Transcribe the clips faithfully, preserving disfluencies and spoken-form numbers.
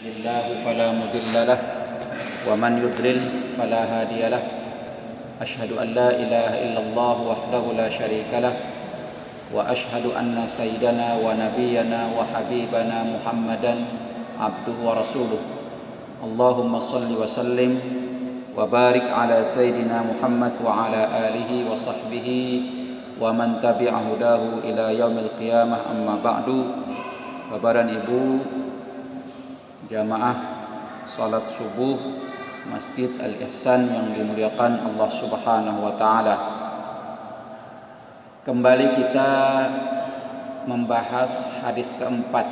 لله فلا مضل له ومن يضلل فلا هادي له أشهد أن لا إله إلا الله وحده لا شريك له وأشهد أن سيدنا ونبينا وحبيبنا محمدا عبده ورسوله اللهم صل وسلم وبارك على سيدنا محمد وعلى آله وصحبه ومن tabi'a hudahu ila yaumil qiyamah amma ba'du. Babaran ibu jamaah salat subuh Masjid Al-Ihsan yang dimuliakan Allah Subhanahu wa taala. Kembali kita membahas hadis keempat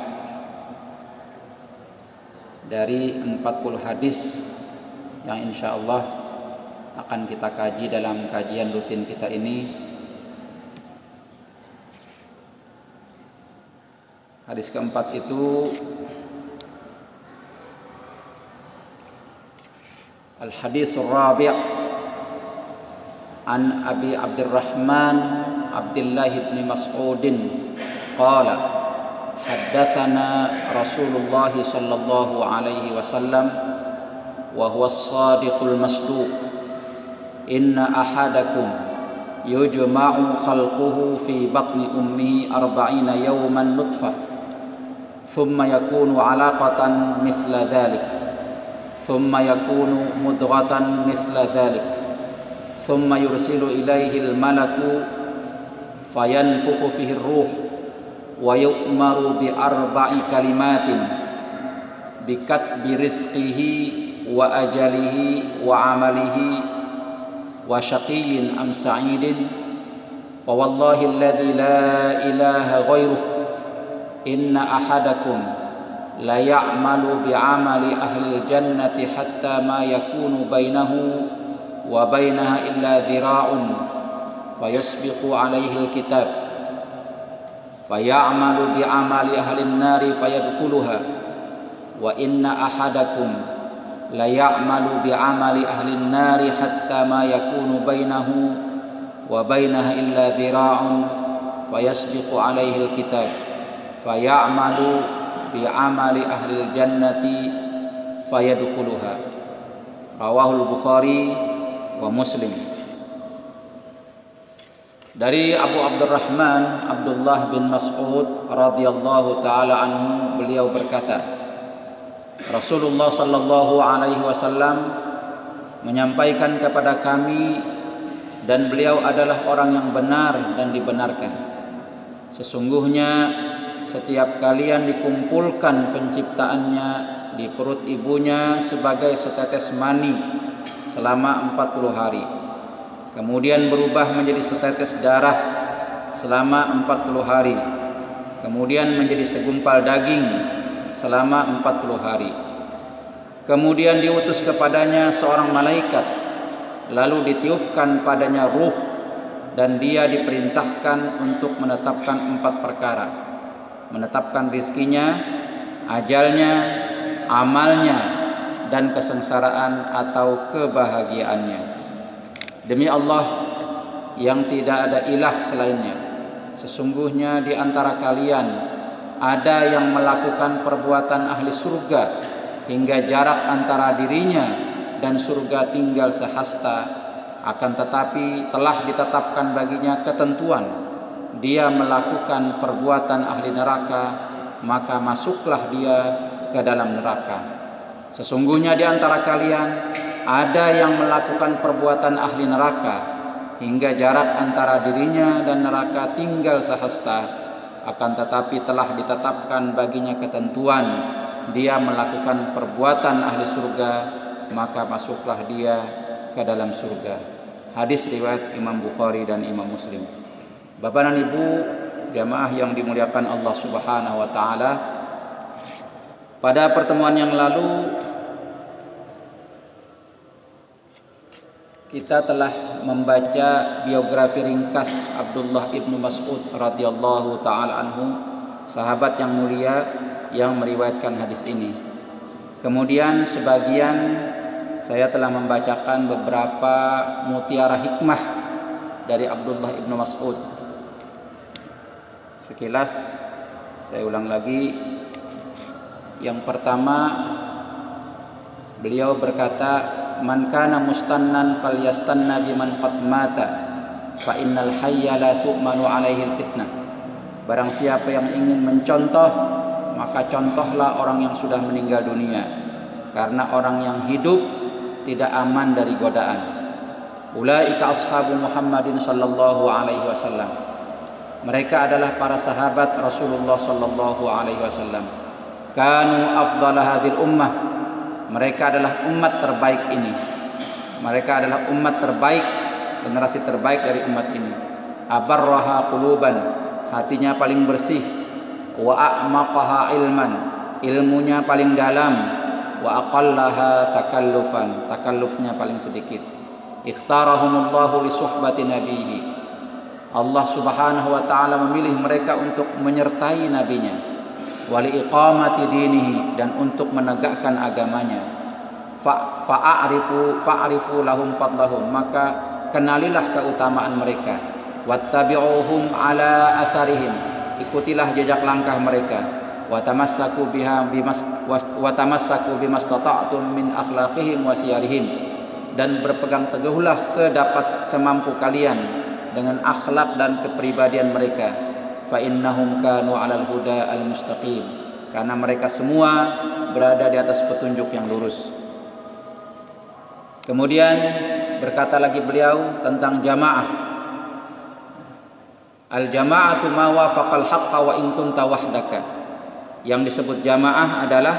dari empat puluh hadis yang insyaallah akan kita kaji dalam kajian rutin kita ini. Hadis keempat itu Al-Hadis Ar-Rabi' an Abi Abdurrahman Abdullah ibn Mas'ud qala haddatsana Rasulullah sallallahu alaihi wasallam wa huwa as-sadiqul masduq inna ahadakum yujma'u khalquhu fi batni ummihi arba'ina yawman nutfah ثم يكون علاقة مثل ذلك ثم يكون مضغة مثل ذلك ثم يرسل إليه الملك فينفخ فيه الروح ويؤمر بأربع كلمات بكتب رزقه وأجله وعمله وشقي أم سعيد فوالله الذي لا إله غيره Inna ahadakum la ya'malu bi'amali ahlil jannati hatta ma yakunu bainahu wa bainaha illa dhira'un wa yasbiqu alaihi alkitab fa ya'malu bi'amali ahlin nari fayadkhuluha wa inna ahadakum la ya'malu bi'amali ahlin nari hatta ma yakunu bainahu wa bainaha illa dhira'un wa yasbiqu alaihi alkitab faya'malu bi'amali ahlil jannati fayadkhuluha rawahul Bukhari wa Muslim. Dari Abu Abdurrahman Abdullah bin Mas'ud radhiyallahu taala anhu, beliau berkata Rasulullah sallallahu alaihi wasallam menyampaikan kepada kami dan beliau adalah orang yang benar dan dibenarkan, sesungguhnya setiap kalian dikumpulkan penciptaannya di perut ibunya sebagai setetes mani selama empat puluh hari, kemudian berubah menjadi setetes darah selama empat puluh hari, kemudian menjadi segumpal daging selama empat puluh hari, kemudian diutus kepadanya seorang malaikat, lalu ditiupkan padanya ruh dan dia diperintahkan untuk menetapkan empat perkara: menetapkan rizkinya, ajalnya, amalnya, dan kesengsaraan atau kebahagiaannya. Demi Allah yang tidak ada ilah selainnya, sesungguhnya di antara kalian ada yang melakukan perbuatan ahli surga hingga jarak antara dirinya dan surga tinggal sehasta, akan tetapi telah ditetapkan baginya ketentuan, dia melakukan perbuatan ahli neraka, maka masuklah dia ke dalam neraka. Sesungguhnya di antara kalian ada yang melakukan perbuatan ahli neraka hingga jarak antara dirinya dan neraka tinggal sehasta, akan tetapi telah ditetapkan baginya ketentuan, dia melakukan perbuatan ahli surga, maka masuklah dia ke dalam surga. Hadis riwayat Imam Bukhari dan Imam Muslim. Bapak dan Ibu jamaah yang dimuliakan Allah Subhanahu wa taala, pada pertemuan yang lalu kita telah membaca biografi ringkas Abdullah ibn Mas'ud radhiyallahu taala anhu, sahabat yang mulia yang meriwayatkan hadis ini. Kemudian sebagian saya telah membacakan beberapa mutiara hikmah dari Abdullah ibn Mas'ud. Sekilas saya ulang lagi. Yang pertama, Beliau berkata, "Man kana mustannan falyastanna biman qad mata, fa innal hayya la tu'manu 'alaihi al-fitnah." Barang siapa yang ingin mencontoh, maka contohlah orang yang sudah meninggal dunia, karena orang yang hidup tidak aman dari godaan. Ulaika ashabu Muhammadin sallallahu alaihi wasallam. Mereka adalah para sahabat Rasulullah sallallahu alaihi wasallam. Kanu afdhala hadhil ummah. Mereka adalah umat terbaik ini. Mereka adalah umat terbaik, generasi terbaik dari umat ini. Abarraha quluban, hatinya paling bersih. Wa a'maqaha ilman, ilmunya paling dalam. Wa aqallaha takallufan, takallufnya paling sedikit. Ikhtarahumullahu li suhbati nabihi. Allah Subhanahu wa taala memilih mereka untuk menyertai nabinya. Wali iqamati dinihi, dan untuk menegakkan agamanya. Fa'arifu fa'arifu lahum fadlahum, maka kenalilah keutamaan mereka. Wattabi'uhum ala atharihim, ikutilah jejak langkah mereka. Watamassaku biha bimas watamassaku bimastata'tum min akhlaqihim wa siyarihim, dan berpegang teguhlah sedapat semampu kalian dengan akhlak dan kepribadian mereka. Fa innahum kanu 'alal huda al-mustaqim, karena mereka semua berada di atas petunjuk yang lurus. Kemudian berkata lagi beliau tentang jamaah. Al-jama'atu ma wafaqal haqqa wa in kunta wahdaka. Yang disebut jamaah adalah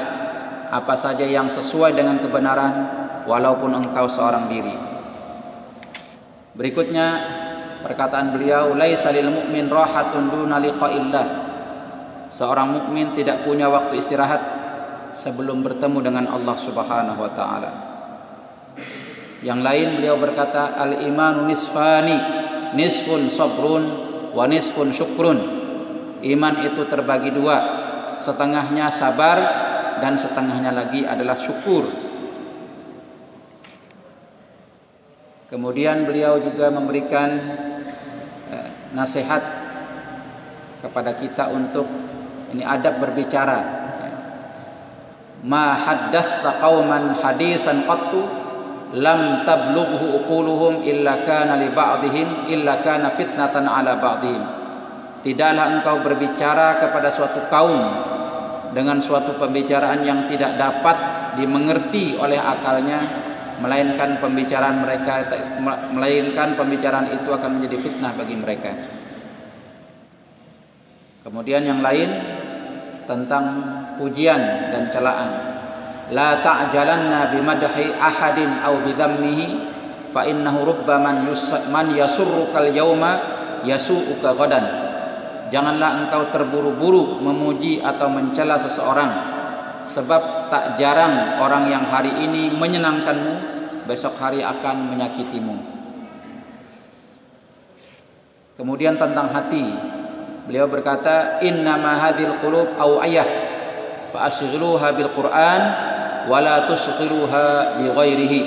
apa saja yang sesuai dengan kebenaran walaupun engkau seorang diri. Berikutnya perkataan beliau, laisa lil mukmin rahatun duna liqa'illah. Seorang mukmin tidak punya waktu istirahat sebelum bertemu dengan Allah Subhanahu wa taala. Yang lain beliau berkata, al imanu nisfani, nisfun sabrun wa nisfun syukrun. Iman itu terbagi dua, setengahnya sabar dan setengahnya lagi adalah syukur. Kemudian beliau juga memberikan eh, nasihat kepada kita untuk ini adab berbicara. Ma haddatsa qauman hadisan qattu lam tablughu uquluhum illa kana li ba'dihim illa kana fitnatan ala ba'dihim. Tidaklah engkau berbicara kepada suatu kaum dengan suatu pembicaraan yang tidak dapat dimengerti oleh akalnya, melainkan pembicaraan mereka melainkan pembicaraan itu akan menjadi fitnah bagi mereka. Kemudian yang lain tentang pujian dan celaan. La ta'jalanna bimadhi ahadin aw bidhammihi fa innahu rubbaman man yasurrukal yauma yasu'uka ghadan. Janganlah engkau terburu-buru memuji atau mencela seseorang, sebab tak jarang orang yang hari ini menyenangkanmu, besok hari akan menyakitimu. Kemudian tentang hati, beliau berkata, innama hadhil qulub awiyah, fa asghiluha bil Qur'an wa la tusghiluha bi ghairihi.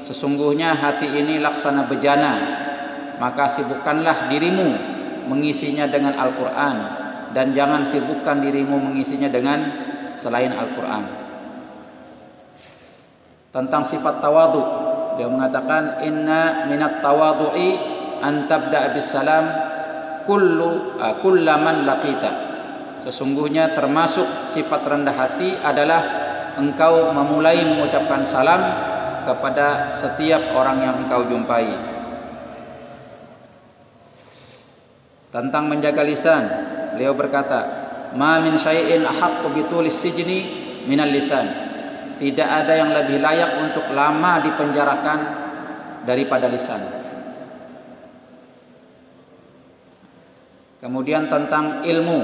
Sesungguhnya hati ini laksana bejana, maka sibukkanlah dirimu mengisinya dengan Al-Qur'an, dan jangan sibukkan dirimu mengisinya dengan selain Al-Quran. Tentang sifat tawadu, dia mengatakan, inna minat tawadu'i an tabda'a bisalam kullu kullaman laqita. Sesungguhnya termasuk sifat rendah hati adalah engkau memulai mengucapkan salam kepada setiap orang yang engkau jumpai. Tentang menjaga lisan, beliau berkata, ma min syai'in ahaqqu bitulis sijni minal lisan. Tidak ada yang lebih layak untuk lama dipenjarakan daripada lisan. Kemudian tentang ilmu.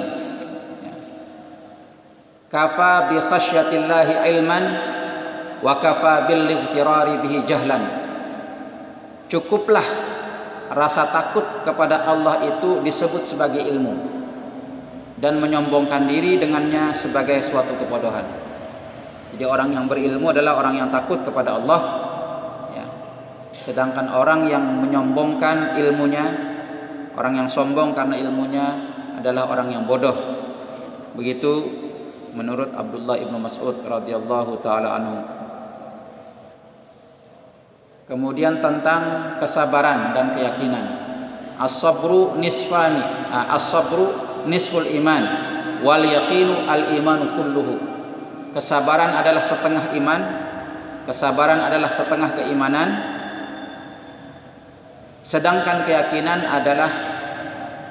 Kafa bi khasyatillahi ilman wa kafa bil iftirari bihi jahlan. Cukuplah rasa takut kepada Allah itu disebut sebagai ilmu, dan menyombongkan diri dengannya sebagai suatu kebodohan. Jadi orang yang berilmu adalah orang yang takut kepada Allah, ya. Sedangkan orang yang menyombongkan ilmunya, orang yang sombong karena ilmunya, adalah orang yang bodoh. Begitu menurut Abdullah ibn Mas'ud radhiyallahu taala anhu. Kemudian tentang kesabaran dan keyakinan. As-sabru nisfani, as-sabru nisful iman, wal yaqinu al-imanu kulluhu. Kesabaran adalah setengah iman, kesabaran adalah setengah keimanan, sedangkan keyakinan adalah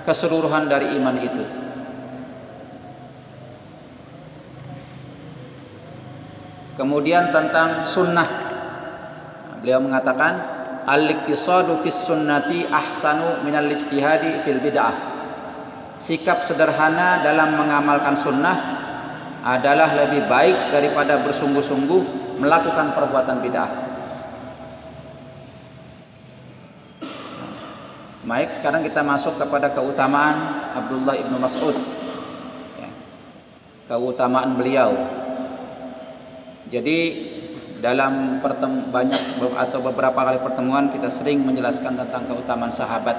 keseluruhan dari iman itu. Kemudian tentang sunnah, beliau mengatakan al-iqtisadu fis sunnati ahsanu minal ijtihadi fil bid'ah. Sikap sederhana dalam mengamalkan sunnah adalah lebih baik daripada bersungguh-sungguh melakukan perbuatan bid'ah. Baik, sekarang kita masuk kepada keutamaan Abdullah ibn Mas'ud, keutamaan beliau. Jadi dalam banyak atau beberapa kali pertemuan kita sering menjelaskan tentang keutamaan sahabat,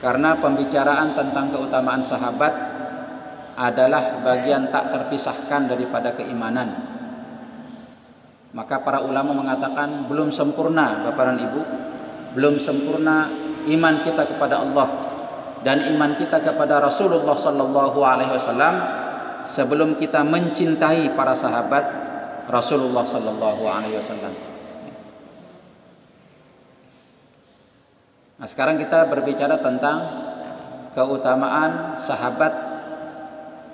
karena pembicaraan tentang keutamaan sahabat adalah bagian tak terpisahkan daripada keimanan. Maka para ulama mengatakan belum sempurna, Bapak dan Ibu, belum sempurna iman kita kepada Allah dan iman kita kepada Rasulullah Sallallahu Alaihi Wasallam sebelum kita mencintai para sahabat Rasulullah Sallallahu Alaihi Wasallam. Nah, sekarang kita berbicara tentang keutamaan sahabat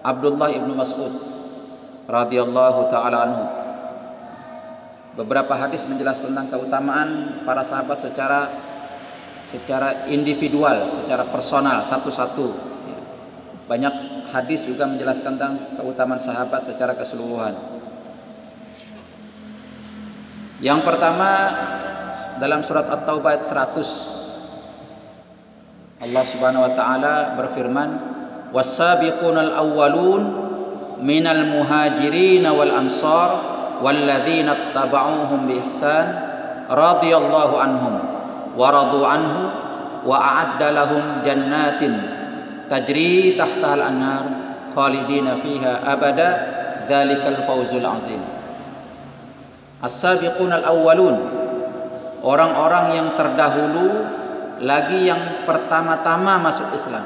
Abdullah ibnu Mas'ud radhiyallahu taala anhu. Beberapa hadis menjelaskan tentang keutamaan para sahabat secara secara individual, secara personal, satu-satu. Banyak hadis juga menjelaskan tentang keutamaan sahabat secara keseluruhan. Yang pertama dalam surat At-Taubah ayat seratus, Allah Subhanahu wa taala berfirman, "Was-sabiqunal awwalun minal muhajirin wal ansar walladzina tabauhum bi ihsan radhiyallahu anhum wa radu anhu wa a'adda lahum jannatin tajri tahtahal anhar khalidina fiha abada dzalikal fawzul azim." As-sabiqunal awwalun, orang-orang yang terdahulu lagi yang pertama-tama masuk Islam.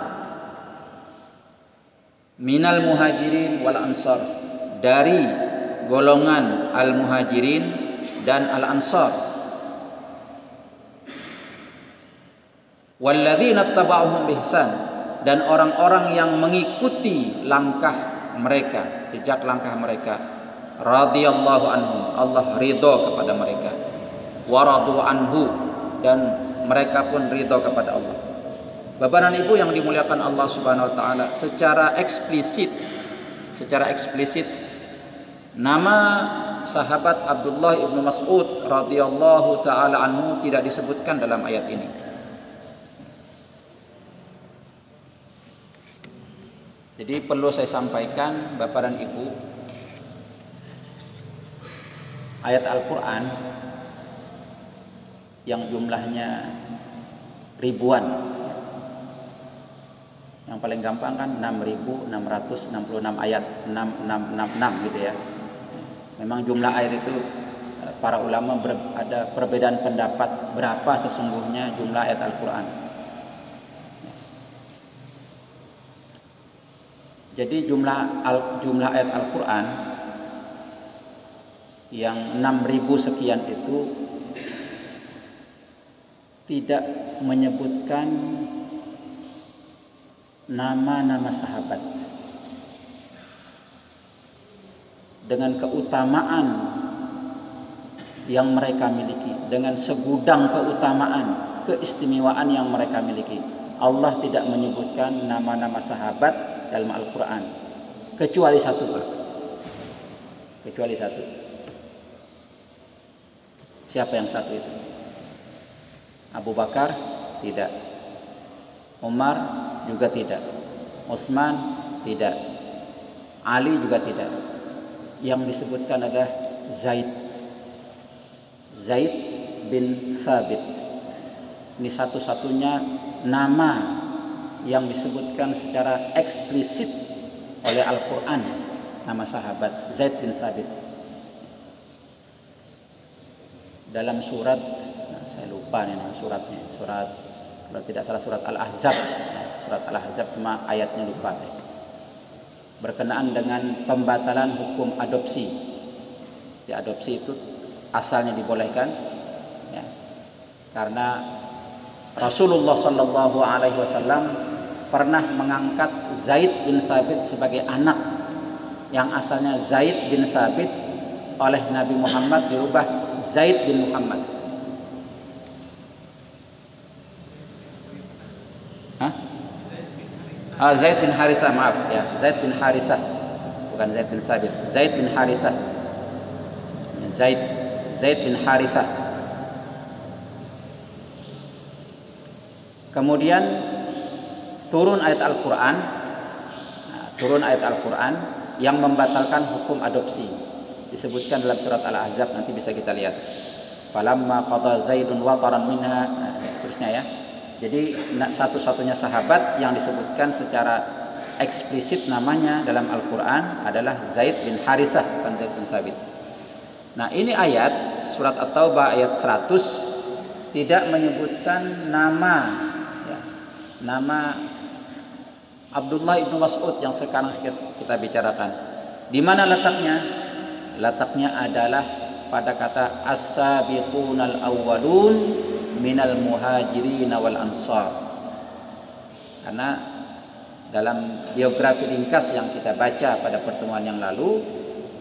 Minal muhajirin wal ansar, dari golongan al-muhajirin dan al-ansar. Walladzina tabauhum bihsan, dan orang-orang yang mengikuti langkah mereka, jejak langkah mereka, radhiyallahu anhum, Allah ridho kepada mereka, waradu anhu, dan mereka pun ridho kepada Allah. Bapak dan Ibu yang dimuliakan Allah Subhanahu wa taala, secara eksplisit, secara eksplisit nama sahabat Abdullah ibnu Mas'ud radhiyallahu taala anhu tidak disebutkan dalam ayat ini. Jadi perlu saya sampaikan, Bapak dan Ibu, ayat Al-Quran yang jumlahnya ribuan. Yang paling gampang kan enam ribu enam ratus enam puluh enam ayat, enam ribu enam ratus enam puluh enam gitu ya. Memang jumlah ayat itu para ulama ber, ada perbedaan pendapat berapa sesungguhnya jumlah ayat Al-Quran. Jadi jumlah al, jumlah ayat Al-Quran yang enam ribu sekian itu tidak menyebutkan nama-nama sahabat dengan keutamaan yang mereka miliki, dengan segudang keutamaan, keistimewaan yang mereka miliki. Allah tidak menyebutkan nama-nama sahabat dalam Al-Quran kecuali satu, Pak. Kecuali satu. Siapa yang satu itu? Abu Bakar tidak, Umar juga tidak, Utsman tidak, Ali juga tidak. Yang disebutkan adalah Zaid Zaid bin Thabit. Ini satu-satunya nama yang disebutkan secara eksplisit oleh Al-Quran, nama sahabat Zaid bin Thabit. dalam surat, nah, saya lupa nih suratnya, surat kalau tidak salah surat Al-Ahzab, nah, surat Al-Ahzab cuma ayatnya lupa deh. Berkenaan dengan pembatalan hukum adopsi. Ya, adopsi itu asalnya dibolehkan, ya, karena Rasulullah Shallallahu Alaihi Wasallam pernah mengangkat Zaid bin Sabit sebagai anak yang asalnya Zaid bin Sabit oleh Nabi Muhammad dirubah Zaid bin Muhammad. Hah? Ah, Zaid bin Haritsah, maaf ya, Zaid bin Haritsah, bukan Zaid bin Sabit, Zaid bin Haritsah, Zaid, Zaid bin Haritsah. Kemudian turun ayat Al-Quran, nah, turun ayat Al-Quran yang membatalkan hukum adopsi. Disebutkan dalam surat Al-Ahzab, nanti bisa kita lihat. Falamma qada Zaidun wataran minha, nah, seterusnya ya. Jadi satu-satunya sahabat yang disebutkan secara eksplisit namanya dalam Al-Qur'an adalah Zaid bin Haritsah, bukan Zaid bin Sabit. Nah, ini ayat surat At-Taubah ayat seratus tidak menyebutkan nama, ya, nama Abdullah ibn Mas'ud yang sekarang kita bicarakan. Di mana letaknya? Letaknya adalah pada kata as-sabiqunal awwalun minal muhajirin wal ansar. Karena dalam biografi ringkas yang kita baca pada pertemuan yang lalu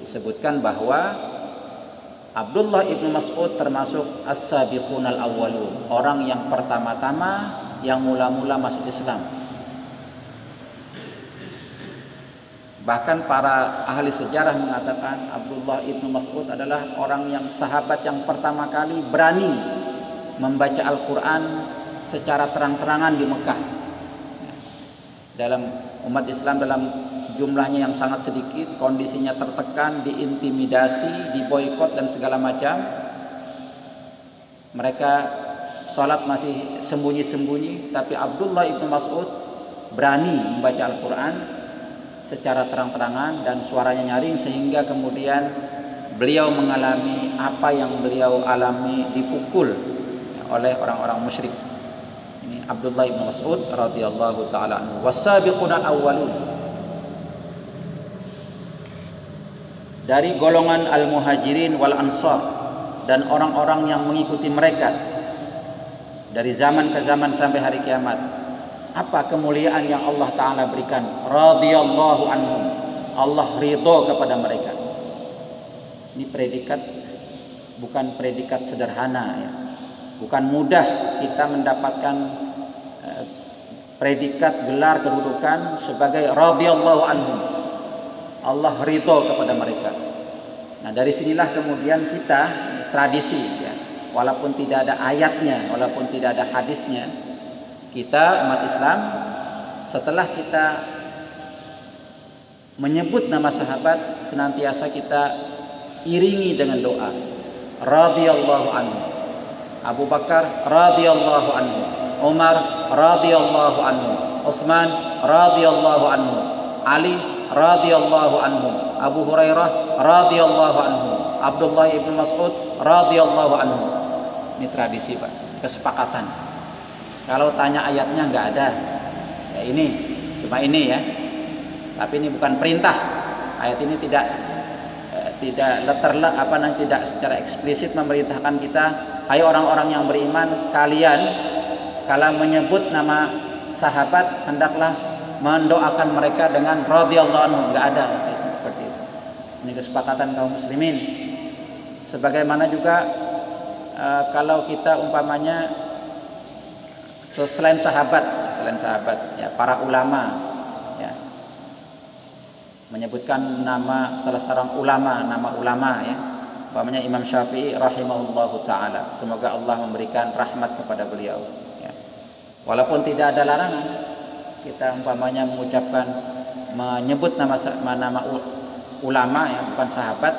disebutkan bahwa Abdullah ibnu Mas'ud termasuk as-sabiqunal awwalun, orang yang pertama-tama yang mula-mula masuk Islam. Bahkan para ahli sejarah mengatakan Abdullah ibnu Mas'ud adalah orang yang sahabat yang pertama kali berani membaca Al-Quran secara terang-terangan di Mekah. Dalam umat Islam dalam jumlahnya yang sangat sedikit, kondisinya tertekan, diintimidasi, diboykot dan segala macam. Mereka sholat masih sembunyi-sembunyi, tapi Abdullah ibnu Mas'ud berani membaca Al-Quran secara terang-terangan dan suaranya nyaring, sehingga kemudian beliau mengalami apa yang beliau alami, dipukul oleh orang-orang musyrik. Ini Abdullah ibn Mas'ud radhiyallahu taala anhu, wasabiqunal awwalun, dari golongan al-muhajirin wal ansar dan orang-orang yang mengikuti mereka dari zaman ke zaman sampai hari kiamat. Apa kemuliaan yang Allah Ta'ala berikan? Radiyallahu anhum, Allah ridho kepada mereka. Ini predikat, bukan predikat sederhana ya. Bukan mudah kita mendapatkan eh, predikat, gelar, kedudukan sebagai radiyallahu anhum, Allah ridho kepada mereka. Nah, dari sinilah kemudian kita tradisi ya, walaupun tidak ada ayatnya, walaupun tidak ada hadisnya, kita umat Islam setelah kita menyebut nama sahabat senantiasa kita iringi dengan doa radhiyallahu anhu. Abu Bakar radhiyallahu anhu, Umar radhiyallahu anhu, Utsman radhiyallahu anhu, Ali radhiyallahu anhu, Abu Hurairah radhiyallahu anhu, Abdullah ibn Mas'ud radhiyallahu anhu. Ini tradisi Pak, kesepakatan. Kalau tanya ayatnya nggak ada, ya ini cuma ini ya. Tapi ini bukan perintah. Ayat ini tidak eh, tidak letterlah apa nanti tidak secara eksplisit memerintahkan kita. Ayo orang-orang yang beriman, kalian kalau menyebut nama sahabat hendaklah mendoakan mereka dengan radhiyallahu anhu. Nggak ada ayatnya seperti itu. Ini kesepakatan kaum muslimin. Sebagaimana juga eh, kalau kita umpamanya So, selain sahabat, selain sahabat, ya, para ulama, ya, menyebutkan nama salah seorang ulama, nama ulama, ya, umpamanya Imam Syafi'i, rahimahullahu taala. Semoga Allah memberikan rahmat kepada beliau. Ya. Walaupun tidak ada larangan, kita umpamanya mengucapkan, menyebut nama nama ulama, ya, bukan sahabat,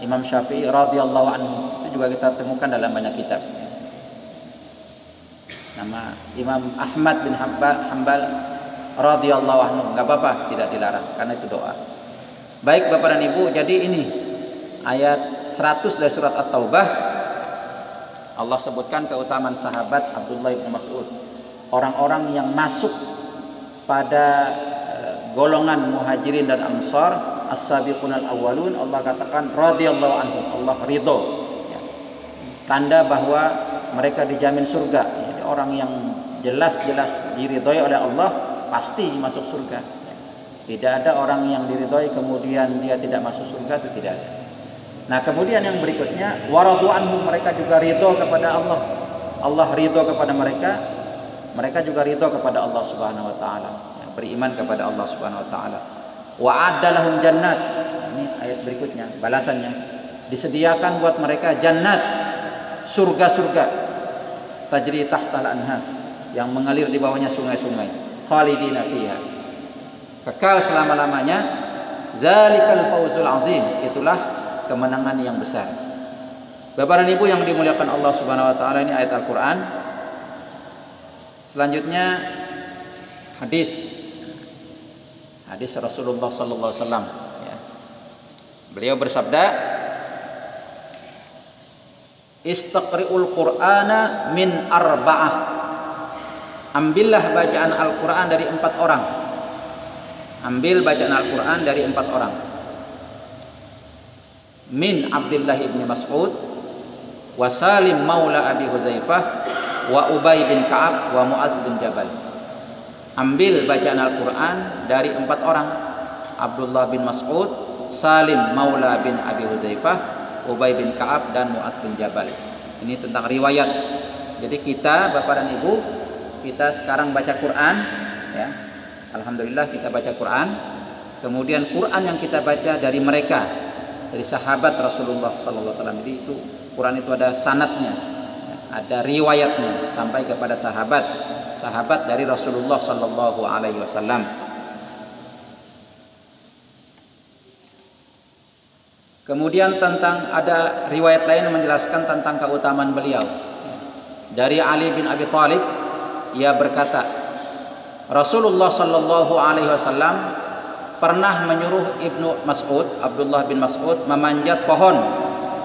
Imam Syafi'i, radhiyallahu anhu, itu juga kita temukan dalam banyak kitab. Nama Imam Ahmad bin Hanbal radhiyallahu anhu, nggak apa-apa, tidak dilarang karena itu doa. Baik Bapak dan Ibu, jadi ini ayat seratus dari surat At-Taubah Allah sebutkan keutamaan sahabat Abdullah bin Mas'ud, orang-orang yang masuk pada golongan muhajirin dan ansar, as-sabiqunal awwalun, Allah katakan radhiyallahu anhu, Allah ridho, ya. Tanda bahwa mereka dijamin surga. Jadi orang yang jelas-jelas diridhoi oleh Allah pasti masuk surga, ya. Tidak ada orang yang diridhoi kemudian dia tidak masuk surga, itu tidak ada. Nah, kemudian yang berikutnya, waradu anhu, mereka juga ridho kepada Allah, Allah ridho kepada mereka, mereka juga ridho kepada Allah Subhanahu wa taala, ya, beriman kepada Allah Subhanahu wa taala. Wa'adda lahum jannat, ini ayat berikutnya balasannya, disediakan buat mereka jannat, surga-surga, tajri tahtal anhar, yang mengalir di bawahnya sungai-sungai, khalidina fiha, kekal selama-lamanya, dzalikal fauzul azim, itulah kemenangan yang besar. Bapak dan Ibu yang dimuliakan Allah Subhanahu wa taala, ini ayat Al-Qur'an. Selanjutnya hadis. Hadis Rasulullah sallallahu alaihi wasallam, ya. Beliau bersabda, "Istaqri'ul Qur'ana min arba'ah." Ambillah bacaan Al-Qur'an dari empat orang. Ambil bacaan Al-Qur'an dari empat orang. Min Abdullah ibn Mas'ud, wa Salim Maula Abi Hudzaifah, wa Ubay bin Ka'ab, wa Mu'adz bin Jabal. Ambil bacaan Al-Qur'an dari empat orang, Abdullah bin Mas'ud, Salim Maula bin Abi Hudzaifah, Ubay bin Ka'ab, dan Mu'adz bin Jabal. Ini tentang riwayat. Jadi kita, Bapak dan Ibu, kita sekarang baca Qur'an, ya. Alhamdulillah kita baca Qur'an. Kemudian Qur'an yang kita baca dari mereka, dari sahabat Rasulullah sallallahu alaihi wasallam. Jadi itu Quran itu ada sanatnya, ada riwayatnya sampai kepada sahabat, sahabat dari Rasulullah sallallahu alaihi wasallam. Kemudian tentang ada riwayat lain yang menjelaskan tentang keutamaan beliau. Dari Ali bin Abi Thalib, ia berkata, Rasulullah sallallahu alaihi wasallam pernah menyuruh Ibnu Mas'ud, Abdullah bin Mas'ud, memanjat pohon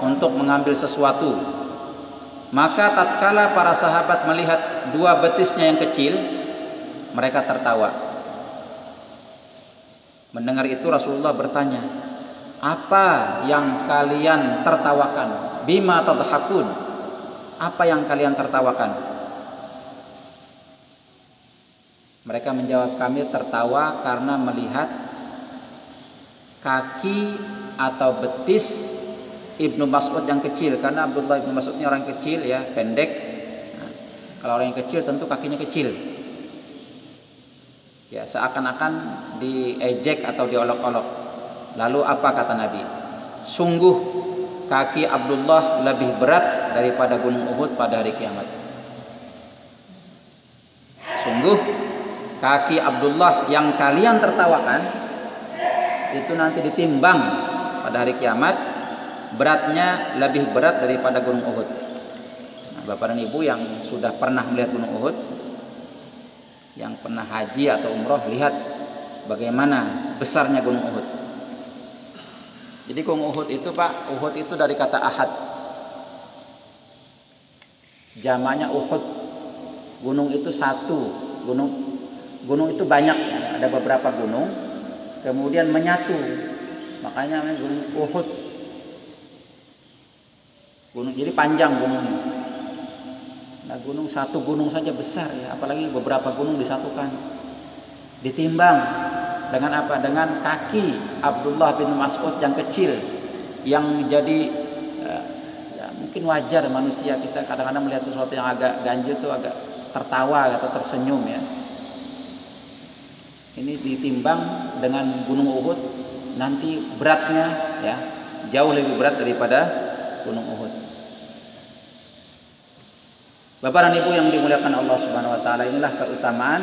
untuk mengambil sesuatu. Maka tatkala para sahabat melihat dua betisnya yang kecil, mereka tertawa. Mendengar itu Rasulullah bertanya, "Apa yang kalian tertawakan? Bima tadhakun? Apa yang kalian tertawakan?" Mereka menjawab, "Kami tertawa karena melihat kaki atau betis Ibnu Mas'ud yang kecil." Karena Abdullah Ibnu Mas'ud ini orang kecil, ya, pendek. Nah, kalau orang yang kecil tentu kakinya kecil, ya, seakan-akan diejek atau diolok-olok. Lalu apa kata Nabi? Sungguh kaki Abdullah lebih berat daripada gunung Uhud pada hari kiamat. Sungguh kaki Abdullah yang kalian tertawakan itu nanti ditimbang pada hari kiamat, beratnya lebih berat daripada gunung Uhud. Nah, Bapak dan Ibu yang sudah pernah melihat gunung Uhud, yang pernah haji atau umroh, lihat bagaimana besarnya gunung Uhud. Jadi gunung Uhud itu, Pak, Uhud itu dari kata ahad, jamaknya Uhud. Gunung itu satu, gunung gunung itu banyak, ada beberapa gunung kemudian menyatu, makanya gunung Uhud. Gunung jadi panjang gunungnya. Nah, gunung satu gunung saja besar, ya, apalagi beberapa gunung disatukan. Ditimbang dengan apa? Dengan kaki Abdullah bin Mas'ud yang kecil, yang jadi, ya, mungkin wajar manusia kita kadang-kadang melihat sesuatu yang agak ganjil tuh agak tertawa atau tersenyum, ya. Ini ditimbang dengan gunung Uhud, nanti beratnya, ya, jauh lebih berat daripada gunung Uhud. Bapak dan Ibu yang dimuliakan Allah Subhanahu wa taala, inilah keutamaan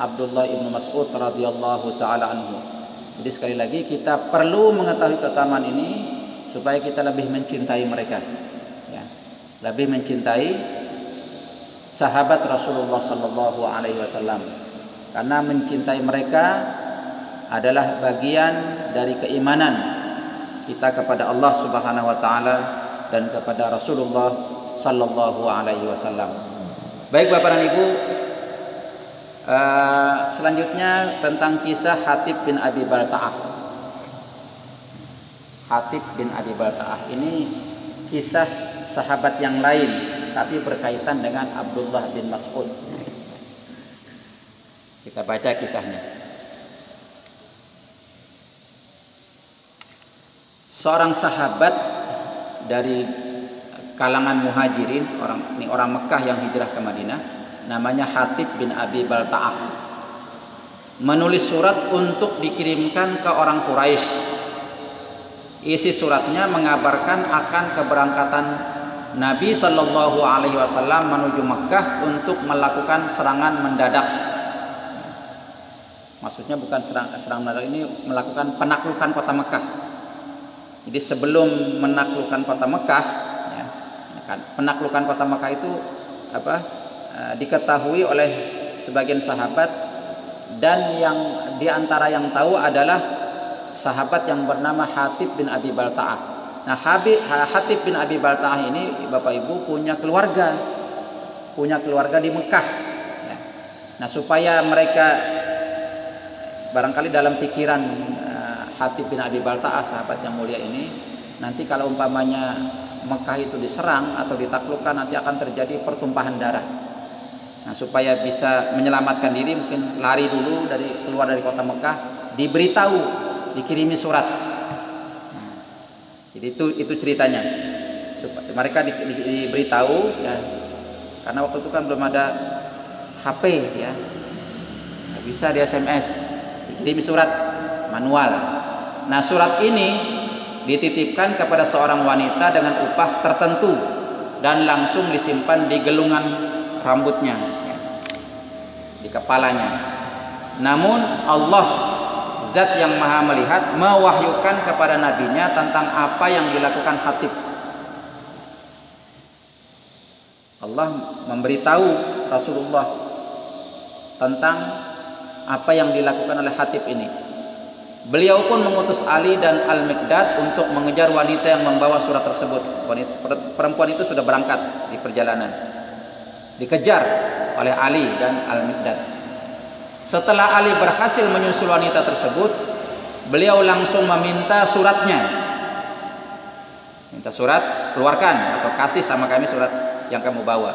Abdullah ibnu Mas'ud radhiyallahu taala anhu. Jadi sekali lagi kita perlu mengetahui keutamaan ini supaya kita lebih mencintai mereka, ya. Lebih mencintai sahabat Rasulullah sallallahu alaihi wasallam. Karena mencintai mereka adalah bagian dari keimanan kita kepada Allah Subhanahu wa taala dan kepada Rasulullah sallallahu alaihi wasallam. Baik Bapak dan Ibu, uh, selanjutnya tentang kisah Hatib bin Abi Balta'ah. Hatib bin Abi Balta'ah ini kisah sahabat yang lain tapi berkaitan dengan Abdullah bin Mas'ud. Kita baca kisahnya. Seorang sahabat dari kalangan Muhajirin, orang ini orang Mekah yang hijrah ke Madinah, namanya Hatib bin Abi Balta'ah, menulis surat untuk dikirimkan ke orang Quraisy. Isi suratnya mengabarkan akan keberangkatan Nabi Shallallahu Alaihi Wasallam menuju Mekah untuk melakukan serangan mendadak. Maksudnya bukan serang, serang mendadak, ini melakukan penaklukan kota Mekah. Jadi sebelum menaklukkan kota Mekah, ya, penaklukan kota Mekah itu apa, diketahui oleh sebagian sahabat, dan yang diantara yang tahu adalah sahabat yang bernama Hatib bin Abi Balta'ah. Nah, Hatib bin Abi Balta'ah ini Bapak Ibu punya keluarga, punya keluarga di Mekah. Nah, supaya mereka barangkali dalam pikiran Hatib bin Abi Balta'ah, sahabat yang mulia ini, nanti kalau umpamanya Mekah itu diserang atau ditaklukkan, nanti akan terjadi pertumpahan darah. Nah, supaya bisa menyelamatkan diri, mungkin lari dulu dari keluar dari kota Mekah, diberitahu, dikirimi surat. Jadi itu itu ceritanya. Mereka di, di, diberitahu, ya, karena waktu itu kan belum ada H P, ya, nggak bisa di S M S, dikirimi surat manual. Nah, surat ini dititipkan kepada seorang wanita dengan upah tertentu dan langsung disimpan di gelungan rambutnya, ya, di kepalanya. Namun Allah Zat yang Maha Melihat mewahyukan kepada nabinya tentang apa yang dilakukan Hatib. Allah memberitahu Rasulullah tentang apa yang dilakukan oleh Hatib ini. Beliau pun mengutus Ali dan Al-Miqdad untuk mengejar wanita yang membawa surat tersebut. Perempuan itu sudah berangkat di perjalanan, dikejar oleh Ali dan Al-Miqdad. Setelah Ali berhasil menyusul wanita tersebut, beliau langsung meminta suratnya. Minta surat, keluarkan atau kasih sama kami surat yang kamu bawa.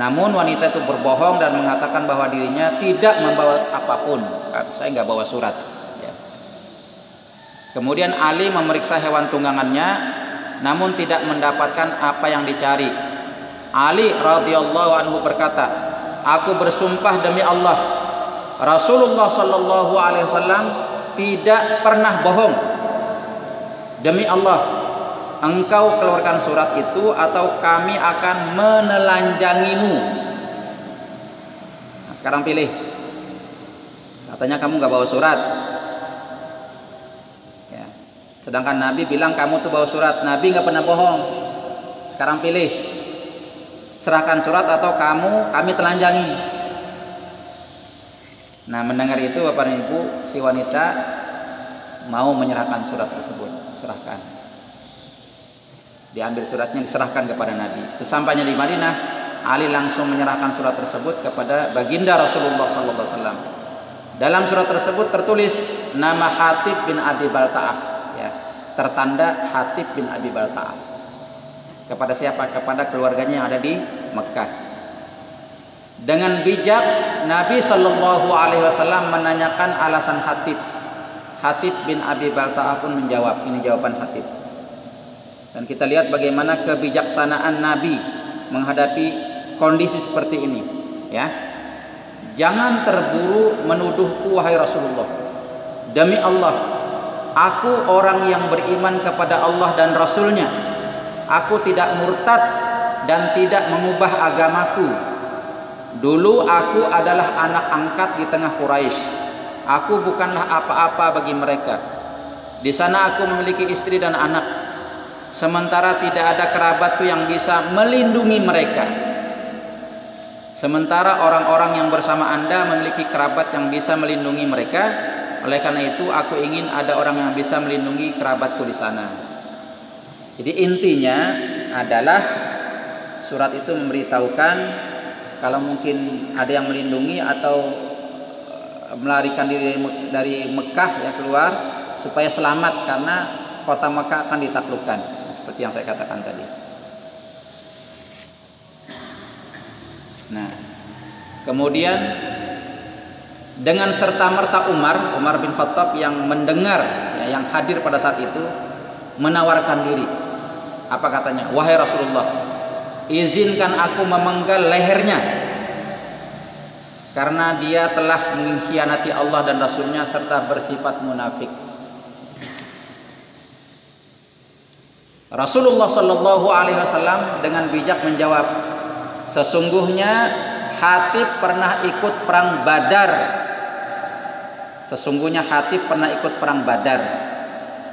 Namun wanita itu berbohong dan mengatakan bahwa dirinya tidak membawa apapun. Saya nggak bawa surat. Kemudian Ali memeriksa hewan tunggangannya, namun tidak mendapatkan apa yang dicari. Ali radhiyallahu anhu berkata, "Aku bersumpah demi Allah, Rasulullah Shallallahu Alaihi Wasallam tidak pernah bohong. Demi Allah, engkau keluarkan surat itu atau kami akan menelanjangimu." Nah, sekarang pilih. Katanya kamu nggak bawa surat, ya. Sedangkan Nabi bilang kamu tuh bawa surat. Nabi nggak pernah bohong. Sekarang pilih, serahkan surat atau kamu kami telanjangi. Nah, mendengar itu Bapak dan Ibu, si wanita mau menyerahkan surat tersebut, serahkan. Diambil suratnya, diserahkan kepada Nabi. Sesampainya di Madinah, Ali langsung menyerahkan surat tersebut kepada baginda Rasulullah sallallahu alaihi wasallam. Dalam surat tersebut tertulis nama Hatib bin Abi Balta'ah, ya. Tertanda Hatib bin Abi Balta'ah. Kepada siapa? Kepada keluarganya yang ada di Mekah. Dengan bijak Nabi Shallallahu Alaihi Wasallam menanyakan alasan Hatib. Hatib bin Abi Balta'ah pun menjawab. Ini jawaban Hatib. Dan kita lihat bagaimana kebijaksanaan Nabi menghadapi kondisi seperti ini. Ya, jangan terburu menuduhku wahai Rasulullah. Demi Allah, aku orang yang beriman kepada Allah dan Rasulnya. Aku tidak murtad dan tidak mengubah agamaku. Dulu aku adalah anak angkat di tengah Quraisy. Aku bukanlah apa-apa bagi mereka. Di sana aku memiliki istri dan anak, sementara tidak ada kerabatku yang bisa melindungi mereka. Sementara orang-orang yang bersama Anda memiliki kerabat yang bisa melindungi mereka. Oleh karena itu aku ingin ada orang yang bisa melindungi kerabatku di sana. Jadi intinya adalah surat itu memberitahukan kalau mungkin ada yang melindungi atau melarikan diri dari Mekah ya keluar supaya selamat karena kota Mekah akan ditaklukkan seperti yang saya katakan tadi. Nah, kemudian dengan serta-merta Umar, Umar bin Khattab yang mendengar ya, yang hadir pada saat itu menawarkan diri. Apa katanya? Wahai Rasulullah, izinkan aku memenggal lehernya, karena dia telah mengkhianati Allah dan Rasulnya serta bersifat munafik. Rasulullah Shallallahu Alaihi Wasallam dengan bijak menjawab, sesungguhnya Hatib pernah ikut perang Badar. Sesungguhnya Hatib pernah ikut perang Badar.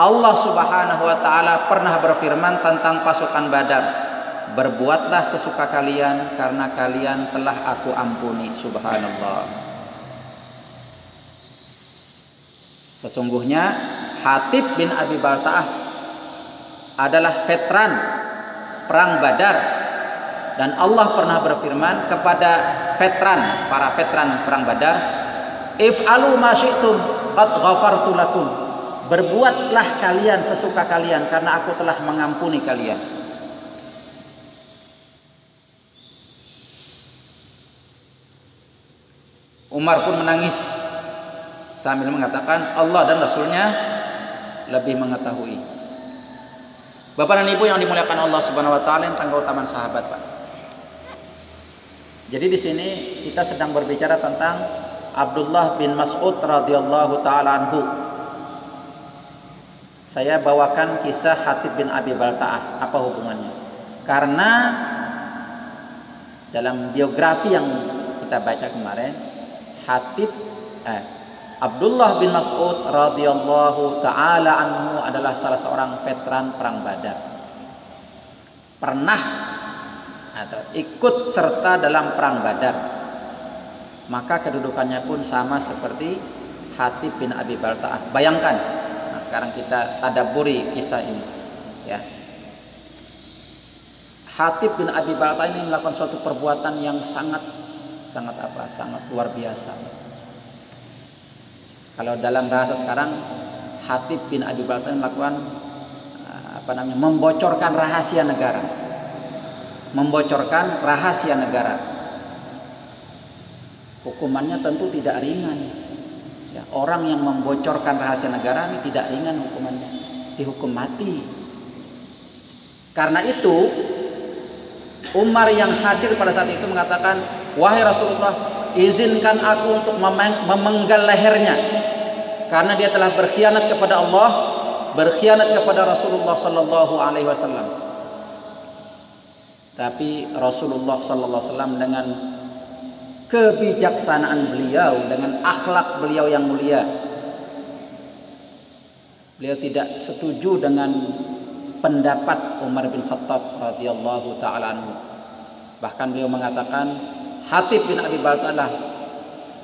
Allah Subhanahu Wa Taala pernah berfirman tentang pasukan Badar, berbuatlah sesuka kalian karena kalian telah aku ampuni. Subhanallah. Sesungguhnya Hatib bin Abi Balta'ah adalah veteran perang Badar, dan Allah pernah berfirman kepada veteran, para veteran perang Badar, if'alu ma syi'tum qad ghafartu lakum, berbuatlah kalian sesuka kalian karena aku telah mengampuni kalian. Umar pun menangis sambil mengatakan Allah dan Rasulnya lebih mengetahui. Bapak dan Ibu yang dimuliakan Allah Subhanahu Wa Taala, tentang keutamaan sahabat, Pak. Jadi di sini kita sedang berbicara tentang Abdullah bin Mas'ud radhiyallahu taala anhu. Saya bawakan kisah Hatib bin Abi Balta'ah. Apa hubungannya? Karena dalam biografi yang kita baca kemarin, Hatib eh, Abdullah bin Mas'ud radhiyallahu taala anhu adalah salah seorang veteran perang Badar. Pernah atau ikut serta dalam perang Badar. Maka kedudukannya pun sama seperti Hatib bin Abi Balta'ah. Bayangkan. Nah, sekarang kita tadaburi kisah ini. Ya. Hatib bin Abi Balta'ah ini melakukan suatu perbuatan yang sangat sangat apa? Sangat luar biasa. Kalau dalam bahasa sekarang, Hatib bin Abi Balta'ah melakukan apa namanya? Membocorkan rahasia negara. Membocorkan rahasia negara. Hukumannya tentu tidak ringan. Ya, orang yang membocorkan rahasia negara ini tidak ringan hukumannya. Dihukum mati. Karena itu, Umar yang hadir pada saat itu mengatakan, wahai Rasulullah, izinkan aku untuk memenggal lehernya, karena dia telah berkhianat kepada Allah, berkhianat kepada Rasulullah Sallallahu Alaihi Wasallam. Tapi Rasulullah Sallallahu Alaihi Wasallam dengan kebijaksanaan beliau, dengan akhlak beliau yang mulia, beliau tidak setuju dengan pendapat Umar bin Khattab radhiyallahu taala anhu. Bahkan beliau mengatakan, Hatib bin Abi Balta'ah adalah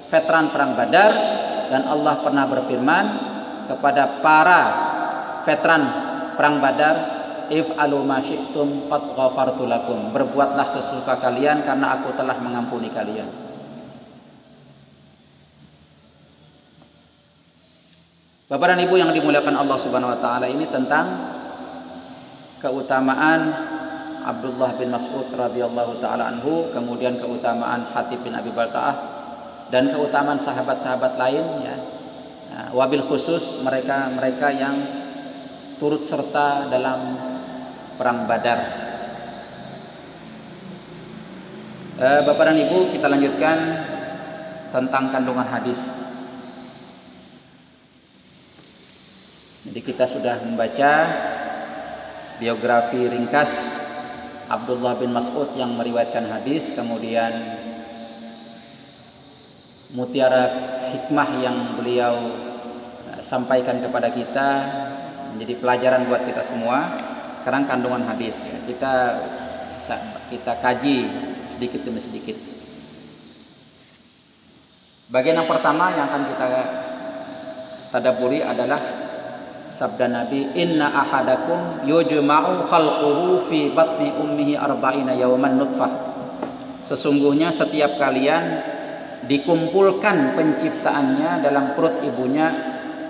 veteran perang Badar, dan Allah pernah berfirman kepada para veteran perang Badar, if'alu ma syi'tum qad ghafartu lakum, berbuatlah sesuka kalian karena aku telah mengampuni kalian. Bapak dan Ibu yang dimuliakan Allah Subhanahu Wa Taala, ini tentang keutamaan Abdullah bin Mas'ud radhiyallahu taala anhu, kemudian keutamaan Hatib bin Abi Balta'ah dan keutamaan sahabat-sahabat lain ya. Nah, wabil khusus mereka-mereka yang turut serta dalam perang Badar. Eh, Bapak dan Ibu, kita lanjutkan tentang kandungan hadis. Jadi kita sudah membaca biografi ringkas Abdullah bin Mas'ud yang meriwayatkan hadis, kemudian mutiara hikmah yang beliau sampaikan kepada kita menjadi pelajaran buat kita semua. Sekarang kandungan hadis kita kita kaji sedikit demi sedikit. Bagian yang pertama yang akan kita tadaburi adalah sabda Nabi, inna ahadakum yujma'u khalquhu fi batni ummihi arba'ina yawman nutfah. Sesungguhnya setiap kalian dikumpulkan penciptaannya dalam perut ibunya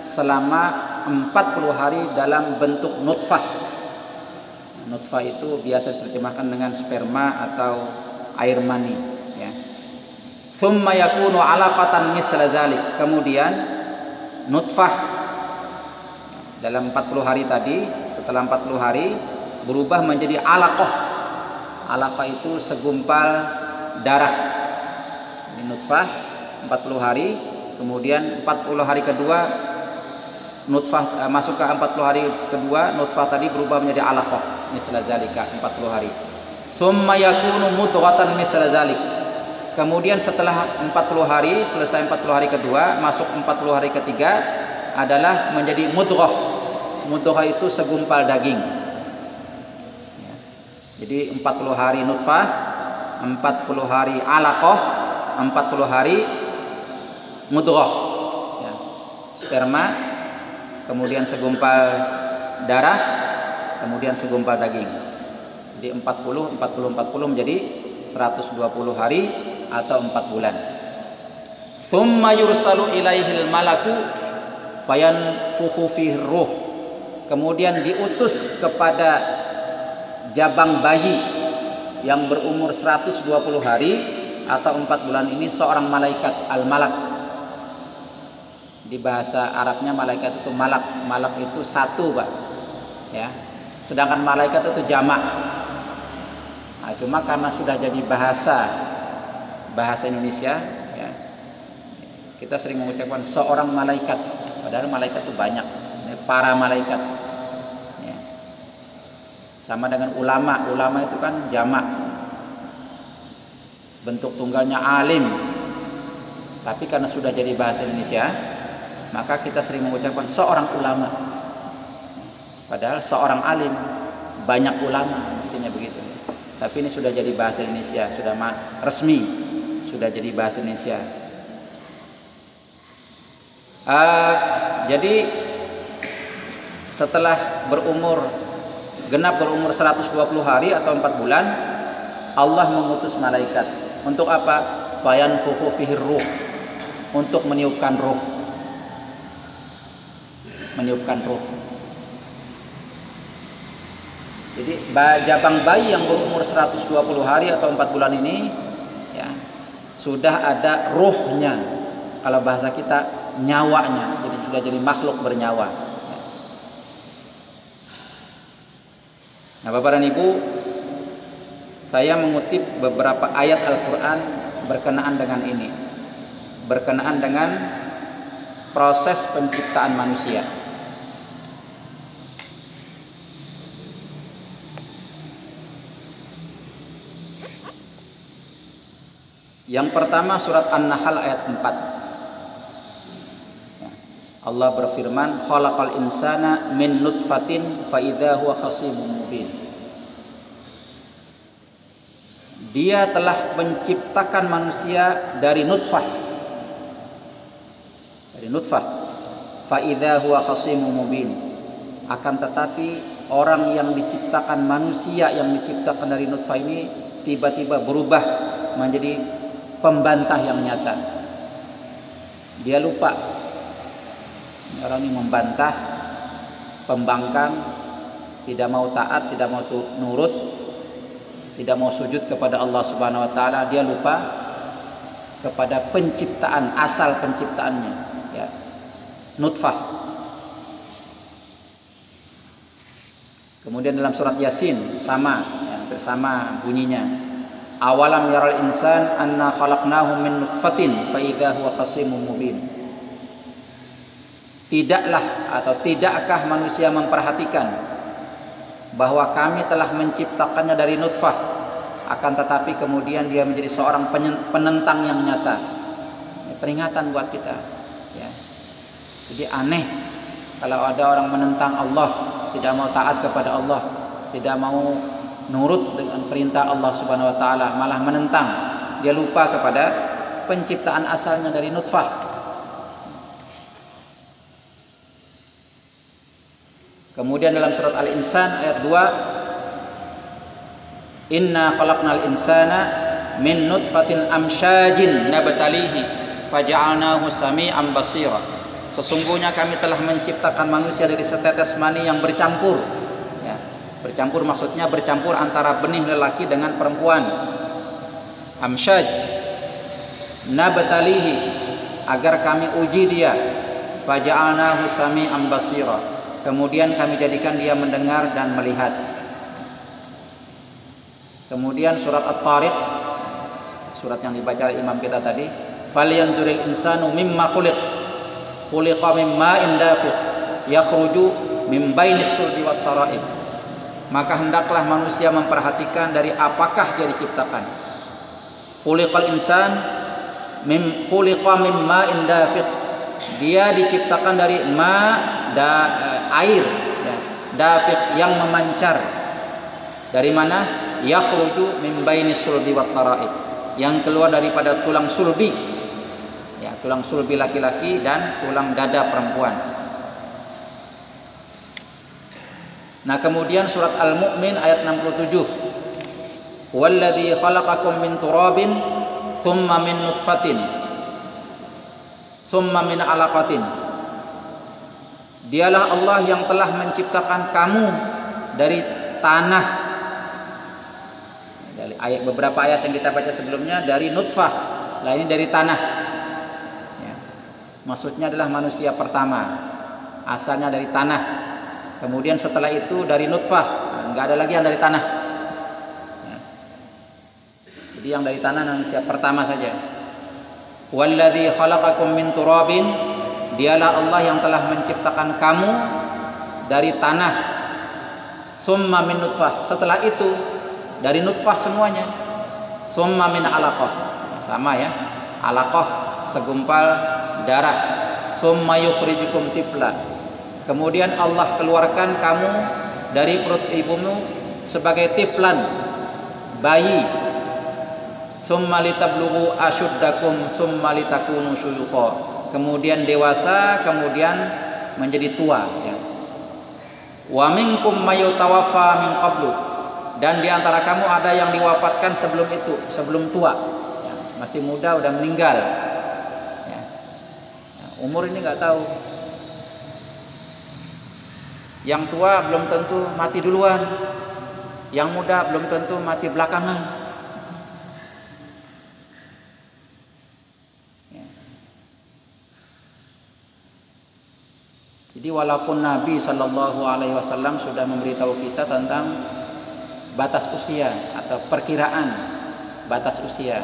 selama empat puluh hari dalam bentuk nutfah. Nutfah itu biasa diterjemahkan dengan sperma atau air mani, ya. Thumma yakunu 'alaqatan misla dzalik. Kemudian nutfah dalam empat puluh hari tadi, setelah empat puluh hari berubah menjadi alaqah. Alaqah itu segumpal darah. Nutfah empat puluh hari, kemudian empat puluh hari kedua nutfah eh, masuk ke empat puluh hari kedua, nutfah tadi berubah menjadi alaqah misla zalika empat puluh hari. Summa yakunu mudghatan misla zalik. Kemudian setelah empat puluh hari, selesai empat puluh hari kedua, masuk empat puluh hari ketiga adalah menjadi mudghah. Mudghah itu segumpal daging. Jadi empat puluh hari nutfah, empat puluh hari alaqah, empat puluh hari mudghah, ya, sperma, kemudian segumpal darah, kemudian segumpal daging. Jadi empat puluh, empat puluh, empat puluh menjadi seratus dua puluh hari atau empat bulan. Thumma yursalu ilaihil malaku fayanfukhu fihi ruh. Kemudian diutus kepada jabang bayi yang berumur seratus dua puluh hari atau empat bulan ini seorang malaikat, al-malak. Di bahasa Arabnya malaikat itu malak. Malak itu satu, Pak, ya. Sedangkan malaikat itu jamak. Nah, cuma karena sudah jadi bahasa bahasa Indonesia, ya, kita sering mengucapkan seorang malaikat. Padahal malaikat itu banyak, para malaikat, ya. Sama dengan ulama. Ulama itu kan jamak, bentuk tunggalnya alim. Tapi karena sudah jadi bahasa Indonesia, maka kita sering mengucapkan seorang ulama. Padahal seorang alim, banyak ulama, mestinya begitu. Tapi ini sudah jadi bahasa Indonesia, sudah resmi, sudah jadi bahasa Indonesia. Uh, jadi setelah berumur genap berumur seratus dua puluh hari atau empat bulan, Allah mengutus malaikat. Untuk apa? Fayanfukhu fihi ruh. Untuk meniupkan ruh. Meniupkan ruh. Jadi jabang bayi yang berumur seratus dua puluh hari atau empat bulan ini, ya, sudah ada ruhnya. Kalau bahasa kita nyawanya, jadi sudah jadi makhluk bernyawa. Nah, Bapak dan Ibu, saya mengutip beberapa ayat Al-Quran berkenaan dengan ini, berkenaan dengan proses penciptaan manusia. Yang pertama surat An-Nahl ayat empat. Allah berfirman, khalaqal insana min nutfatin fa idza huwa khasimun mubin. Dia telah menciptakan manusia dari nutfah. Dari nutfah. Fa idza huwa khasimun mubin. Akan tetapi orang yang diciptakan manusia yang diciptakan dari nutfah ini tiba-tiba berubah menjadi pembantah yang nyata. Dia lupa. Orang ini membantah, pembangkang, tidak mau taat, tidak mau nurut, tidak mau sujud kepada Allah Subhanahu Wa Taala. Dia lupa kepada penciptaan, asal penciptaannya, ya, nutfah. Kemudian dalam surat Yasin sama, ya, bersama bunyinya. Awalam yaral insan anna khalaqnahu min nutfatin fa idza huwa khasimun mubin. Tidaklah atau tidakkah manusia memperhatikan bahwa kami telah menciptakannya dari nutfah, akan tetapi kemudian dia menjadi seorang penentang yang nyata. Ini peringatan buat kita, ya. Jadi aneh kalau ada orang menentang Allah, tidak mau taat kepada Allah, tidak mau nurut dengan perintah Allah Subhanahu Wa Taala, malah menentang. Dia lupa kepada penciptaan asalnya dari nutfah. Kemudian dalam surat Al-Insan ayat dua, Inna khalaqnal insana min nutfatin amsyajin nabtalihi faja'alnahu sami'an basira. Sesungguhnya kami telah menciptakan manusia dari setetes mani yang bercampur. Ya, bercampur maksudnya bercampur antara benih lelaki dengan perempuan. Amsyaj nabtalihi, agar kami uji dia. Faja'alnahu sami'an basira, kemudian kami jadikan dia mendengar dan melihat. Kemudian surat At-Tariq, surat yang dibaca imam kita tadi, falyanzuril insanu mimma khuliq, khuliqa mim ma'in dafiq, yakhruju min bainis surdi wat tara'ib. Maka hendaklah manusia memperhatikan dari apakah dia diciptakan. Khuliqal insan mim khuliqa mim ma'in dafiq, dia diciptakan dari ma da, air ya, dafiq yang memancar. Dari mana? Yakhruju min bainis sulbi wat tara'ib, yang keluar daripada tulang sulbi, ya, tulang sulbi laki-laki dan tulang dada perempuan. Nah, kemudian surat Al-Mu'min ayat enam puluh tujuh, Huwallazi khalaqakum min turabin thumma min nutfatin thumma min 'alaqatin. Dialah Allah yang telah menciptakan kamu dari tanah. Dari ayat, beberapa ayat yang kita baca sebelumnya dari nutfah, lah ini dari tanah. Ya. Maksudnya adalah manusia pertama, asalnya dari tanah. Kemudian setelah itu dari nutfah, nah, nggak ada lagi yang dari tanah. Ya. Jadi yang dari tanah manusia pertama saja. Walladzi khalaqakum min turabin, dialah Allah yang telah menciptakan kamu dari tanah. Summa min nutfah, setelah itu dari nutfah semuanya. Summa min alaqah, sama ya, alaqah segumpal darah. Summa yukhrijukum tifla, kemudian Allah keluarkan kamu dari perut ibumu sebagai tiflan, bayi. Summa litablughu ashuddakum summa litakunu syuyukha, kemudian dewasa, kemudian menjadi tua. Wa minkum mayutawaffa min qablu, dan diantara kamu ada yang diwafatkan sebelum itu, sebelum tua, ya, masih muda udah meninggal. Ya. Ya, umur ini nggak tahu. Yang tua belum tentu mati duluan, yang muda belum tentu mati belakangan. Jadi walaupun Nabi Shallallahu Alaihi Wasallam sudah memberitahu kita tentang batas usia atau perkiraan batas usia,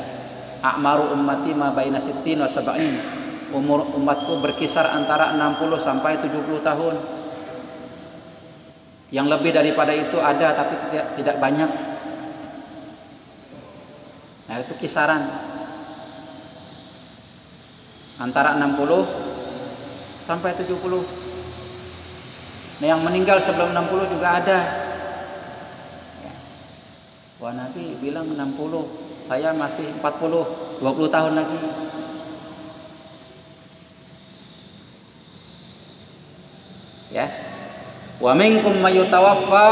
akmaru ummati ma baina sittin wa sab'in, umur umatku berkisar antara enam puluh sampai tujuh puluh tahun. Yang lebih daripada itu ada, tapi tidak, tidak banyak. Nah, itu kisaran antara enam puluh sampai tujuh puluh. Nah, yang meninggal sebelum enam puluh juga ada. Wah, Nabi bilang enam puluh, saya masih empat puluh, dua puluh tahun lagi. Ya. Wa minkum mayutawaffa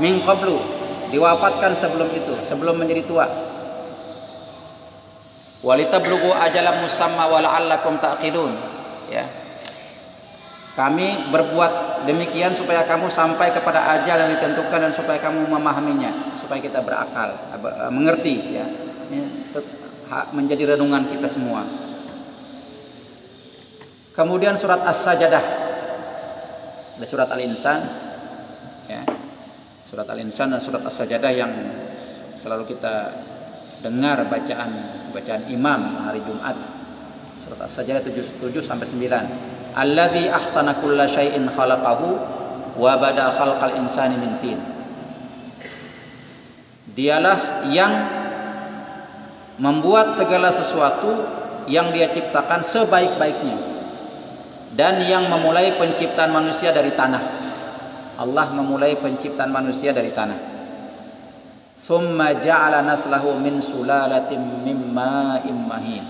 min qablu, diwafatkan sebelum itu, sebelum menjadi tua. Walitablughu ajalam musamma wa la'allakum ta'qilun. Ya. Kami berbuat demikian supaya kamu sampai kepada ajal yang ditentukan dan supaya kamu memahaminya, supaya kita berakal, mengerti, ya. Ini menjadi renungan kita semua. Kemudian surat As-Sajdah, ada surat Al-Insan, ya. Surat Al-Insan dan surat As-Sajdah yang selalu kita dengar bacaan bacaan imam hari Jumat. Surat As-Sajdah tujuh sampai sembilan. Allazi ahsana kulla syai'in khalaqahu wa bada khalqal insani min tin. Dialah yang membuat segala sesuatu yang dia ciptakan sebaik-baiknya dan yang memulai penciptaan manusia dari tanah. Allah memulai penciptaan manusia dari tanah. Summa ja'ala naslahu min sulalatin mimma immahin,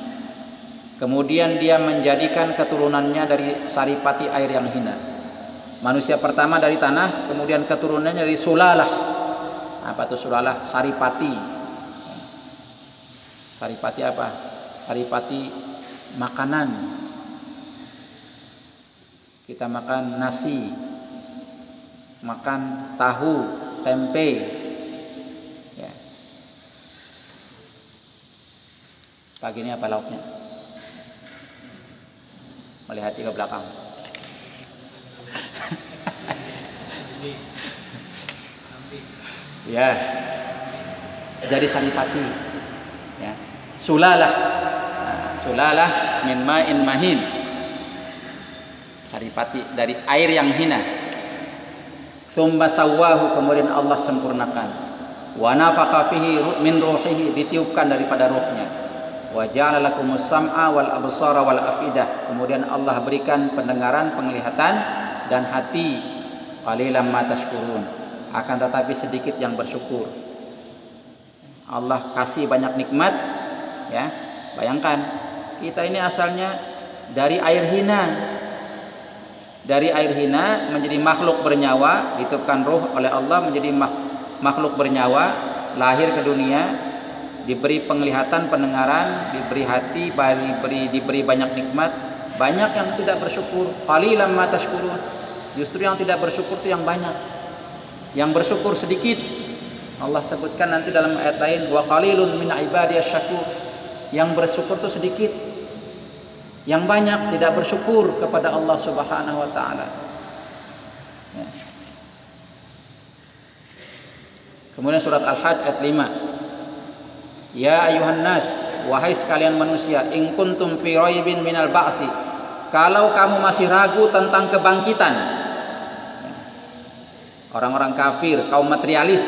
kemudian dia menjadikan keturunannya dari saripati air yang hina. manusia pertama dari tanah, kemudian keturunannya dari sulalah. Apa itu sulalah? Saripati. Saripati apa? Saripati makanan. Kita makan nasi, makan tahu, tempe. Pagi ini apa lauknya? Melihat ke belakang. Ya. Jadi saripati. Ya. Sulalah. Nah, sulalah min ma'in mahin. Saripati dari air yang hina. Tsumma sawwahu, kemudian Allah sempurnakan. Wa nafakha fihi min ruhihi, ditiupkan daripada ruhnya. Wa ja'ala lakumus sam'a wal absara wal afidah, kemudian Allah berikan pendengaran, penglihatan dan hati. Qalilan ma tashkurun, akan tetapi sedikit yang bersyukur. Allah kasih banyak nikmat, ya. Bayangkan, kita ini asalnya dari air hina. Dari air hina menjadi makhluk bernyawa, ditiupkan ruh oleh Allah menjadi makhluk bernyawa, lahir ke dunia, diberi penglihatan, pendengaran, diberi hati, diberi, diberi banyak nikmat. Banyak yang tidak bersyukur. Qalilan ma tashkurun. Justru yang tidak bersyukur itu yang banyak. Yang bersyukur sedikit. Allah sebutkan nanti dalam ayat lain, wa qalilun min ibadiyas syakur. Yang bersyukur itu sedikit. Yang banyak tidak bersyukur kepada Allah Subhanahu wa taala. Ya. Kemudian surat Al-Hajj ayat lima. Ya ayuhan nas, wahai sekalian manusia, in kuntum fi raibin minal ba'tsi, kalau kamu masih ragu tentang kebangkitan. Orang-orang kafir, kaum materialis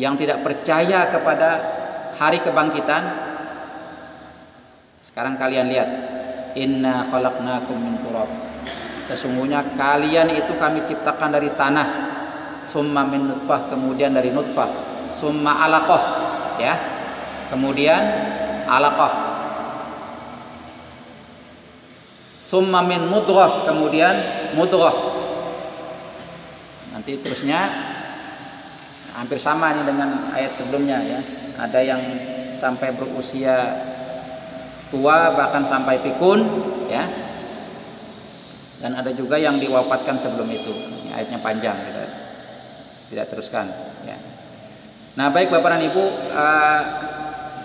yang tidak percaya kepada hari kebangkitan, sekarang kalian lihat, inna khalaqnakum min turab, sesungguhnya kalian itu kami ciptakan dari tanah, summa min nutfah, kemudian dari nutfah, summa alaqah, ya, kemudian alaqah, summa min mudghah, kemudian mudghah. Nanti terusnya hampir sama ini dengan ayat sebelumnya, ya. Ada yang sampai berusia tua bahkan sampai pikun, ya. Dan ada juga yang diwafatkan sebelum itu. Ini ayatnya panjang, tidak, tidak teruskan, ya. Nah, baik Bapak dan Ibu, uh,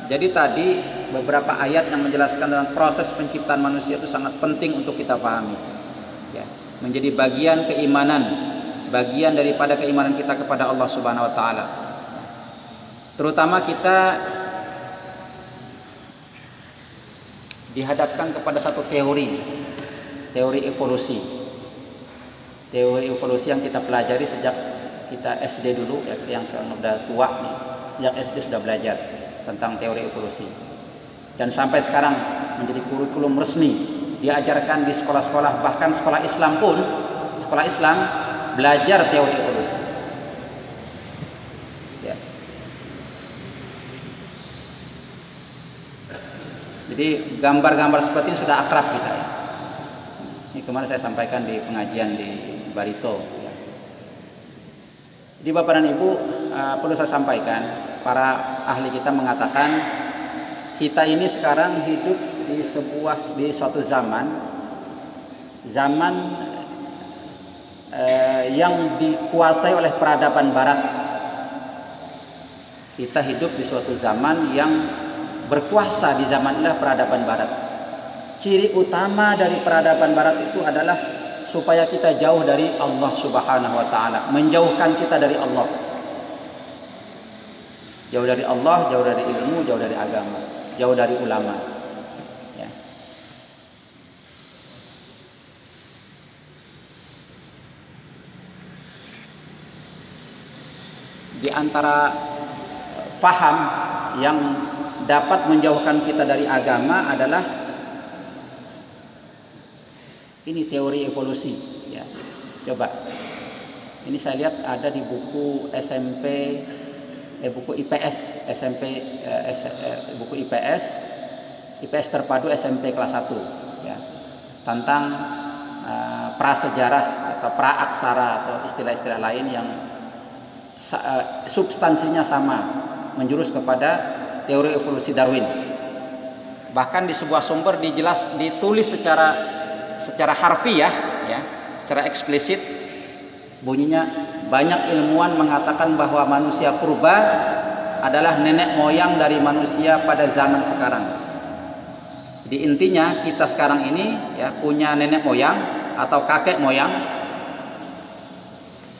jadi tadi beberapa ayat yang menjelaskan tentang proses penciptaan manusia itu sangat penting untuk kita pahami, ya, menjadi bagian keimanan, bagian daripada keimanan kita kepada Allah Subhanahu Wa Taala. Terutama kita dihadapkan kepada satu teori, teori evolusi, teori evolusi yang kita pelajari sejak kita S D dulu, ya, yang sudah tua nih, sejak S D sudah belajar tentang teori evolusi, dan sampai sekarang menjadi kurikulum resmi diajarkan di sekolah-sekolah, bahkan sekolah Islam pun, sekolah Islam belajar teori evolusi, ya. Jadi gambar-gambar seperti ini sudah akrab kita, ya. Ini kemarin saya sampaikan di pengajian di Barito. Jadi Bapak dan Ibu, uh, perlu saya sampaikan, para ahli kita mengatakan kita ini sekarang hidup di sebuah di suatu zaman, zaman uh, yang dikuasai oleh peradaban Barat. Kita hidup di suatu zaman yang berkuasa di zaman inilah peradaban Barat. Ciri utama dari peradaban Barat itu adalah supaya kita jauh dari Allah Subhanahu wa taala, menjauhkan kita dari Allah. Jauh dari Allah, jauh dari ilmu, jauh dari agama, jauh dari ulama. Ya. Di antara faham yang dapat menjauhkan kita dari agama adalah ini teori evolusi, ya. Coba, ini saya lihat ada di buku S M P, eh, buku I P S, SMP, eh, S, eh, buku I P S, I P S terpadu S M P kelas satu, ya. Tentang uh, prasejarah atau praaksara atau istilah-istilah lain yang uh, substansinya sama, menjurus kepada teori evolusi Darwin. Bahkan di sebuah sumber dijelas ditulis secara secara harfiah ya, secara eksplisit bunyinya, banyak ilmuwan mengatakan bahwa manusia purba adalah nenek moyang dari manusia pada zaman sekarang. Jadi intinya kita sekarang ini ya punya nenek moyang atau kakek moyang.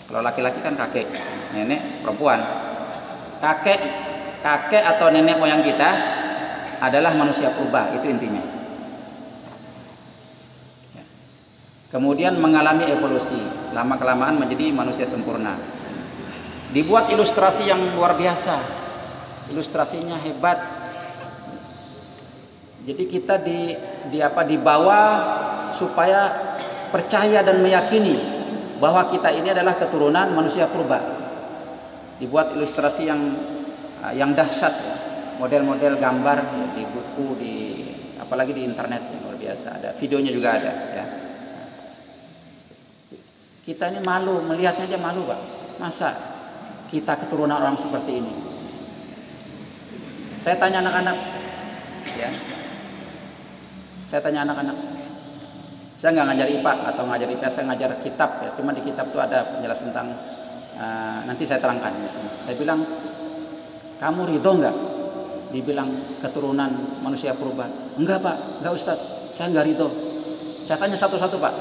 Kalau laki-laki kan kakek, nenek perempuan. Kakek kakek atau nenek moyang kita adalah manusia purba, itu intinya. Kemudian mengalami evolusi, lama-kelamaan menjadi manusia sempurna. Dibuat ilustrasi yang luar biasa, ilustrasinya hebat. Jadi kita di, di apa, dibawa supaya percaya dan meyakini bahwa kita ini adalah keturunan manusia purba. Dibuat ilustrasi yang yang dahsyat, model-model gambar di buku, di apalagi di internet yang luar biasa. Ada videonya juga ada. Ya. Kita ini malu, melihatnya aja malu Pak. Masa kita keturunan orang seperti ini? Saya tanya anak-anak ya. Saya tanya anak-anak. Saya nggak ngajar I P A atau ngajar I P S, saya ngajar kitab ya. Cuma di kitab itu ada penjelasan tentang uh, nanti saya terangkan misalnya. Saya bilang, "Kamu ridho nggak?" Dibilang keturunan manusia purba. "Enggak Pak, enggak Ustaz. Saya nggak ridho." Saya tanya satu-satu Pak.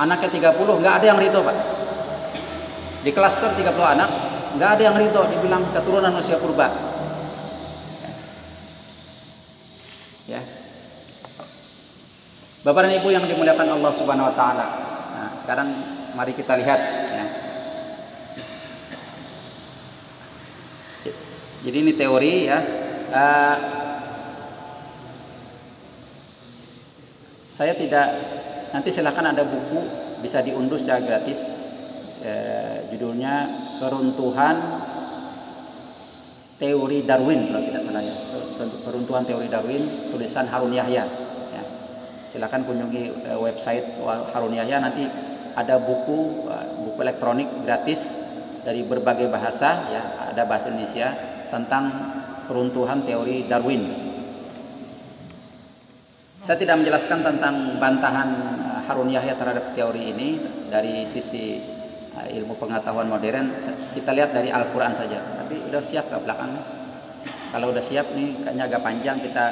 Anaknya tiga puluh, nggak ada yang ridho Pak. Di klaster tiga puluh anak, nggak ada yang ridho dibilang keturunan manusia purba. Ya. Bapak dan Ibu yang dimuliakan Allah Subhanahu wa taala. Nah, sekarang mari kita lihat ya. Jadi ini teori ya. Uh, saya tidak Nanti silahkan ada buku, bisa diunduh secara gratis. Eh, judulnya Keruntuhan Teori Darwin, kalau tidak salah ya. Keruntuhan Teori Darwin, tulisan Harun Yahya. Ya. Silahkan kunjungi eh, website Harun Yahya, nanti ada buku, eh, buku elektronik gratis dari berbagai bahasa, ya, ada bahasa Indonesia, tentang Keruntuhan Teori Darwin. Saya tidak menjelaskan tentang bantahan Harun Yahya terhadap teori ini dari sisi ilmu pengetahuan modern. Kita lihat dari Al-Quran saja. Tapi udah siap ke belakang? Kalau udah siap nih, kayaknya agak panjang, kita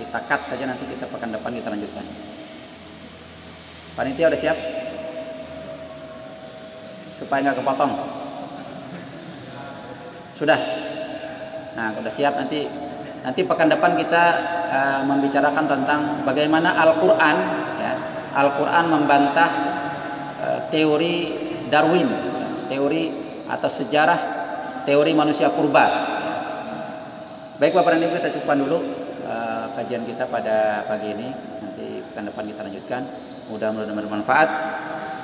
kita cut saja, nanti kita pekan depan kita lanjutkan. Panitia udah siap? Supaya nggak kepotong. Sudah. Nah, udah siap nanti. Nanti pekan depan kita uh, membicarakan tentang bagaimana Al-Quran ya, Al-Quran membantah uh, teori Darwin, ya, teori atau sejarah teori manusia purba ya. Baik Bapak dan Ibu, kita cukupkan dulu uh, kajian kita pada pagi ini. Nanti pekan depan kita lanjutkan. Mudah-mudahan bermanfaat.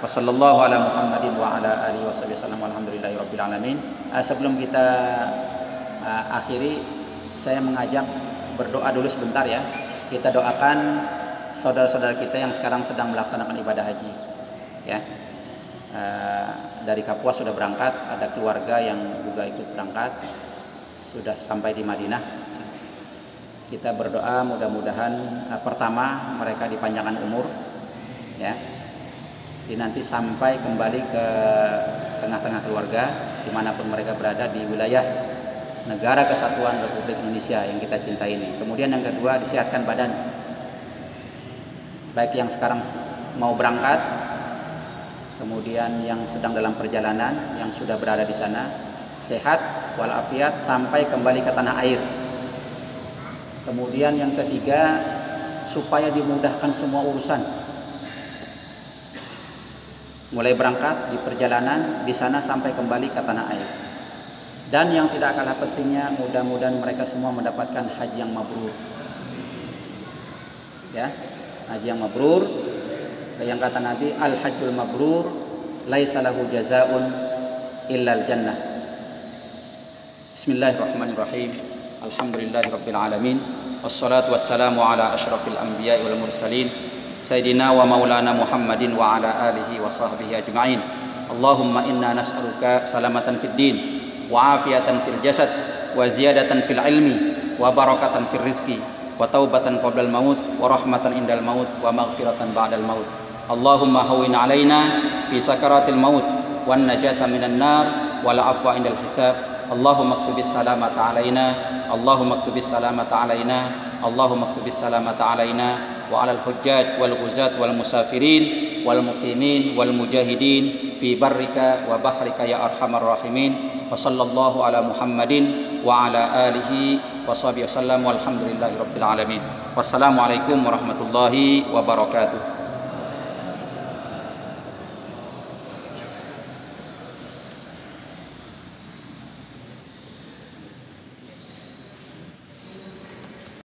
Wassallallahu ala Muhammadin wa ala alihi washabihi wasallam. Walhamdulillahi rabbil alamin. Uh, sebelum kita uh, akhiri, saya mengajak berdoa dulu sebentar ya. Kita doakan saudara-saudara kita yang sekarang sedang melaksanakan ibadah haji ya. E, dari Kapuas sudah berangkat, ada keluarga yang juga ikut berangkat, sudah sampai di Madinah. Kita berdoa mudah-mudahan e, pertama mereka dipanjangkan umur ya. Jadi nanti sampai kembali ke tengah-tengah keluarga dimanapun mereka berada di wilayah Negara Kesatuan Republik Indonesia yang kita cintai ini. Kemudian yang kedua, disehatkan badan, baik yang sekarang mau berangkat, kemudian yang sedang dalam perjalanan, yang sudah berada di sana, sehat walafiat sampai kembali ke tanah air. Kemudian yang ketiga, supaya dimudahkan semua urusan, mulai berangkat, di perjalanan, di sana sampai kembali ke tanah air. Dan yang tidak kalah pentingnya, mudah-mudahan mereka semua mendapatkan haji yang mabrur. Ya, haji yang mabrur. Yang kata Nabi, al-hajjul mabrur laisa lahu jazaa'un illal jannah. Bismillahirrahmanirrahim. Alhamdulillahirabbil alamin. Wassalatu wassalamu ala asyrafil anbiya'i wal mursalin. Sayyidina wa maulana Muhammadin wa ala alihi wa sahbihi ajma'in. Allahumma inna nas'aluka salamatan fid din wa afiyatan fil jasad wa ziyadatan fil ilmi wa barakatan fil rizki wa taubatan qablal maut wa rahmatan indal maut wa maghfiratan ba'dal maut. Allahumma hawwin alaina fi sakaratil maut wan najata minan nar wal afwa indal hisab. Allahumma aktubis salamata alaina, Allahumma aktubis salamata alaina, Allahumma aktubis salamata alaina wa alal hujjaj wal ghuzat wal musafirin wal muqimin wal mujahidin fi barrika wa bahrika ya arhamar rahimin. Wa sallallahu ala Muhammadin wa ala alihi wa sahbihi wasallam, walhamdulillahi rabbil alamin. Wassalamualaikum warahmatullahi wabarakatuh.